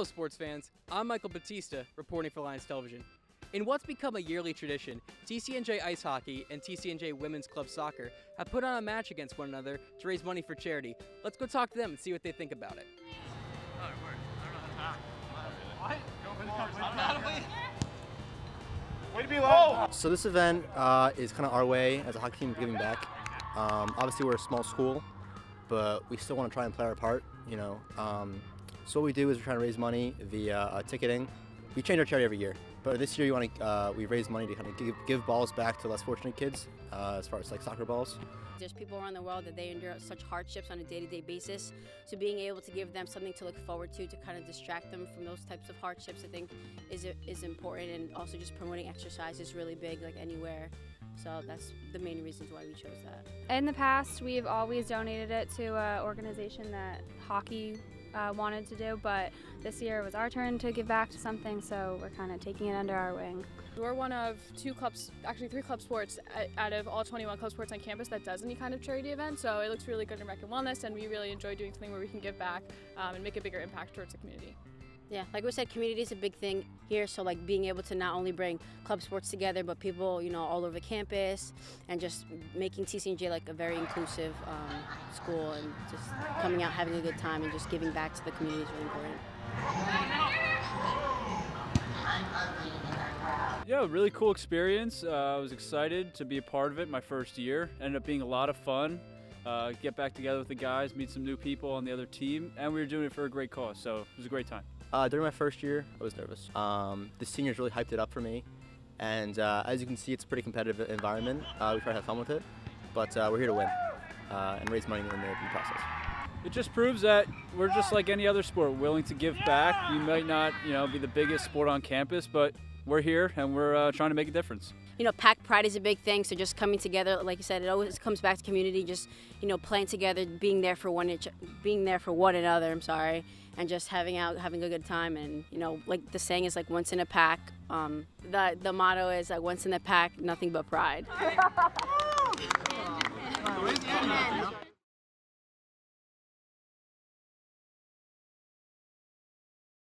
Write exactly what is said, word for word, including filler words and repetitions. Hello sports fans, I'm Michael Batista, reporting for Lions Television. In what's become a yearly tradition, T C N J Ice Hockey and T C N J Women's Club Soccer have put on a match against one another to raise money for charity. Let's go talk to them and see what they think about it. Oh, it worked. I don't know how to do it. What? So this event uh, is kind of our way as a hockey team giving back. Um, obviously we're a small school, but we still want to try and play our part, you know. Um, so what we do is we're trying to raise money via uh, ticketing. We change our charity every year, but this year we want to uh, we raise money to kind of give, give balls back to less fortunate kids, uh, as far as like soccer balls. There's people around the world that they endure such hardships on a day-to-day basis, so being able to give them something to look forward to to kind of distract them from those types of hardships, I think, is is important, and also just promoting exercise is really big, like anywhere. So that's the main reasons why we chose that. In the past, we've always donated it to an organization that hockey uh, wanted to do, but this year it was our turn to give back to something, so we're kind of taking it under our wing. We're one of two clubs, actually three club sports out of all twenty-one club sports on campus that does any kind of charity event, so it looks really good in rec and wellness, and we really enjoy doing something where we can give back um, and make a bigger impact towards the community. Yeah, like we said, community is a big thing here, so like being able to not only bring club sports together, but people, you know, all over campus, and just making T C N J like a very inclusive um, school, and just coming out, having a good time, and just giving back to the community is really important. Yeah, really cool experience. Uh, I was excited to be a part of it my first year. Ended up being a lot of fun. Uh, get back together with the guys, meet some new people on the other team, and we were doing it for a great cause, so it was a great time. Uh, during my first year, I was nervous. Um, the seniors really hyped it up for me, and uh, as you can see, it's a pretty competitive environment. Uh, we try to have fun with it, but uh, we're here to win uh, and raise money in the, in the process. It just proves that we're just like any other sport, willing to give back. We might not, you know, be the biggest sport on campus, but we're here and we're uh, trying to make a difference. You know, pack pride is a big thing, so just coming together, like you said, it always comes back to community, just, you know, playing together, being there for one each, being there for one another, I'm sorry, and just having out, having a good time, and, you know, like the saying is like once in a pack, um, the, the motto is like once in the pack, nothing but pride.